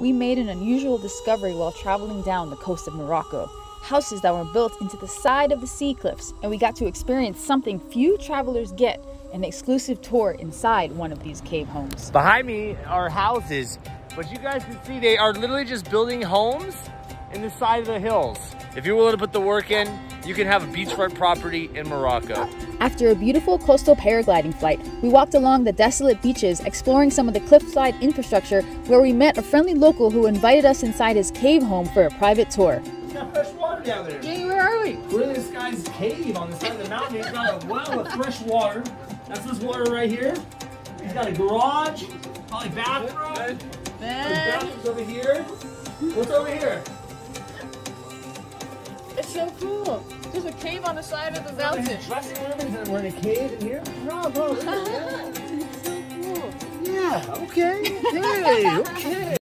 we made an unusual discovery while traveling down the coast of Morocco. Houses that were built into the side of the sea cliffs, and we got to experience something few travelers get, an exclusive tour inside one of these cave homes. Behind me are houses, but you guys can see they are literally just building homes in the side of the hills. If you're willing to put the work in, you can have a beachfront property in Morocco. After a beautiful coastal paragliding flight, we walked along the desolate beaches, exploring some of the cliffside infrastructure, where we met a friendly local who invited us inside his cave home for a private tour. It's got fresh water down there. Yeah, where are we? We're in this guy's cave on the side of the mountain. He's got a well of fresh water. That's this water right here. He's got a garage, probably bathroom. Bathroom's over here. What's over here? It's so cool. There's a cave on the side of the mountain. Dressing room, and we're in a cave in here. Bravo. It's so cool. Yeah. Okay. Okay.